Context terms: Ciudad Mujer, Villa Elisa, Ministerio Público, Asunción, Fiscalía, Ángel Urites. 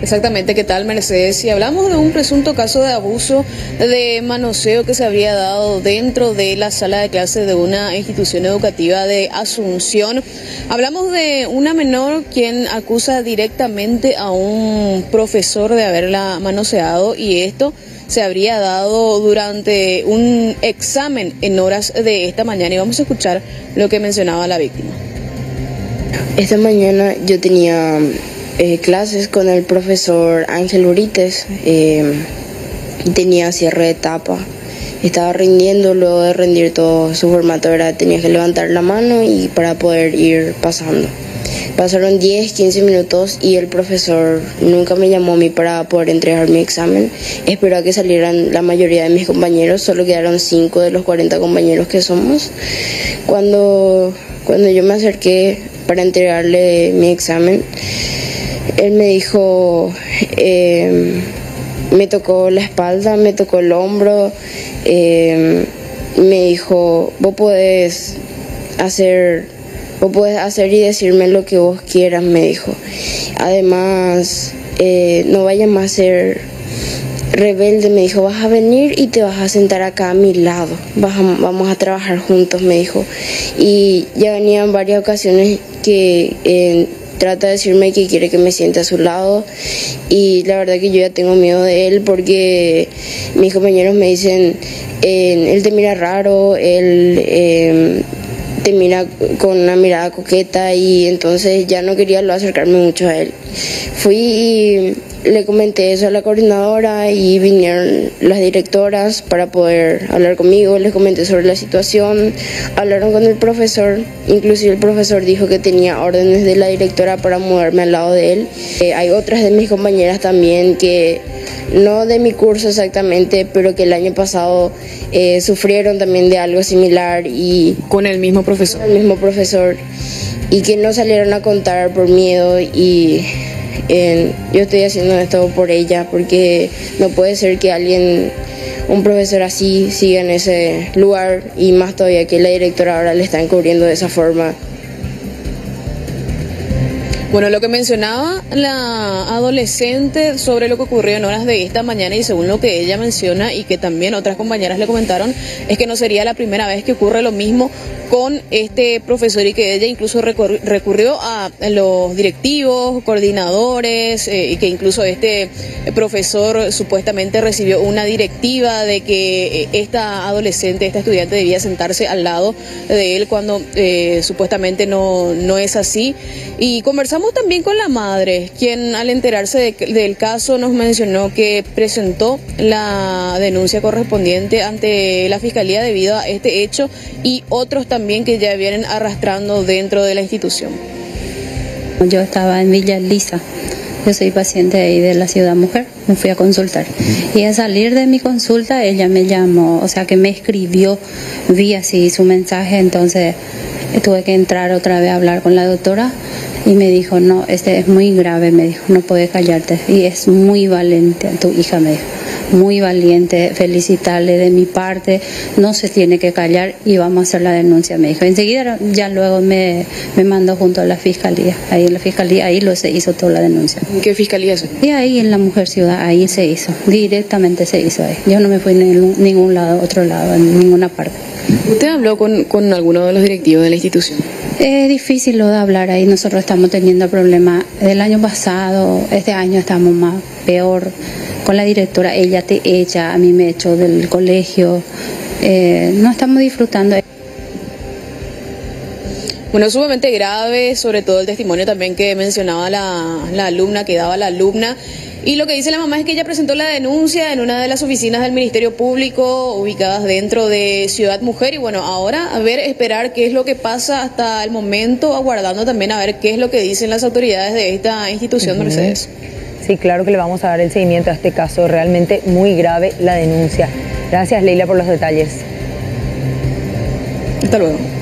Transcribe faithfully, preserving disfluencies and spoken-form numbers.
Exactamente, ¿qué tal, Mercedes? Si hablamos de un presunto caso de abuso de manoseo que se habría dado dentro de la sala de clases de una institución educativa de Asunción, hablamos de una menor quien acusa directamente a un profesor de haberla manoseado, y esto se habría dado durante un examen en horas de esta mañana, y vamos a escuchar lo que mencionaba la víctima. Esta mañana yo tenía eh, clases con el profesor Ángel Urites, eh, tenía cierre de etapa, estaba rindiendo. Luego de rendir todo su formato, era, tenía que levantar la mano y para poder ir pasando. Pasaron diez, quince minutos y el profesor nunca me llamó a mí para poder entregar mi examen. Esperó a que salieran la mayoría de mis compañeros, solo quedaron cinco de los cuarenta compañeros que somos. Cuando, cuando yo me acerqué para entregarle mi examen, él me dijo, eh, me tocó la espalda, me tocó el hombro, eh, me dijo, vos podés hacer... Vos podés hacer y decirme lo que vos quieras, me dijo. Además, eh, no vayas más a ser rebelde, me dijo. Vas a venir y te vas a sentar acá a mi lado. Vas a, vamos a trabajar juntos, me dijo. Y ya venían varias ocasiones que eh, trata de decirme que quiere que me siente a su lado. Y la verdad que yo ya tengo miedo de él porque mis compañeros me dicen, eh, él te mira raro, él... Eh, te mira con una mirada coqueta, y entonces ya no quería lo acercarme mucho a él. Fui y le comenté eso a la coordinadora y vinieron las directoras para poder hablar conmigo. Les comenté sobre la situación, hablaron con el profesor, inclusive el profesor dijo que tenía órdenes de la directora para mudarme al lado de él. Eh, hay otras de mis compañeras también que... no de mi curso exactamente, pero que el año pasado eh, sufrieron también de algo similar y... Con el mismo profesor. Con el mismo profesor. Y que no salieron a contar por miedo, y eh, yo estoy haciendo esto por ella, porque no puede ser que alguien, un profesor así, siga en ese lugar, y más todavía que la directora ahora le está encubriendo de esa forma. Bueno, lo que mencionaba la adolescente sobre lo que ocurrió en horas de esta mañana, y según lo que ella menciona y que también otras compañeras le comentaron, es que no sería la primera vez que ocurre lo mismo con este profesor, y que ella incluso recurrió a los directivos, coordinadores, eh, y que incluso este profesor supuestamente recibió una directiva de que esta adolescente, esta estudiante, debía sentarse al lado de él cuando eh, supuestamente no, no es así. Y conversamos también con la madre, quien al enterarse de, del caso nos mencionó que presentó la denuncia correspondiente ante la Fiscalía debido a este hecho y otros también que ya vienen arrastrando dentro de la institución. Yo estaba en Villa Elisa, yo soy paciente ahí de la Ciudad Mujer, me fui a consultar. Y al salir de mi consulta ella me llamó, o sea que me escribió, vi así su mensaje, entonces tuve que entrar otra vez a hablar con la doctora. Y me dijo, no, este es muy grave, me dijo, no puedes callarte. Y es muy valiente, tu hija me dijo, muy valiente, felicitarle de mi parte, no se tiene que callar y vamos a hacer la denuncia, me dijo. Enseguida ya luego me, me mandó junto a la fiscalía, ahí en la fiscalía, ahí lo, se hizo toda la denuncia. ¿En qué fiscalía es? Y ahí en la Mujer Ciudad, ahí se hizo, directamente se hizo ahí. Yo no me fui en ningún lado, otro lado, en ninguna parte. ¿Usted habló con, con alguno de los directivos de la institución? Es difícil lo de hablar ahí, nosotros estamos teniendo problemas del año pasado, este año estamos más peor con la directora, ella te echa, a mí me echó del colegio, eh, no estamos disfrutando. Bueno, sumamente grave, sobre todo el testimonio también que mencionaba la, la alumna, que daba la alumna. Y lo que dice la mamá es que ella presentó la denuncia en una de las oficinas del Ministerio Público ubicadas dentro de Ciudad Mujer, y bueno, ahora a ver, esperar qué es lo que pasa hasta el momento, aguardando también a ver qué es lo que dicen las autoridades de esta institución, Mercedes. Sí, claro que le vamos a dar el seguimiento a este caso, realmente muy grave la denuncia. Gracias, Leila, por los detalles. Hasta luego.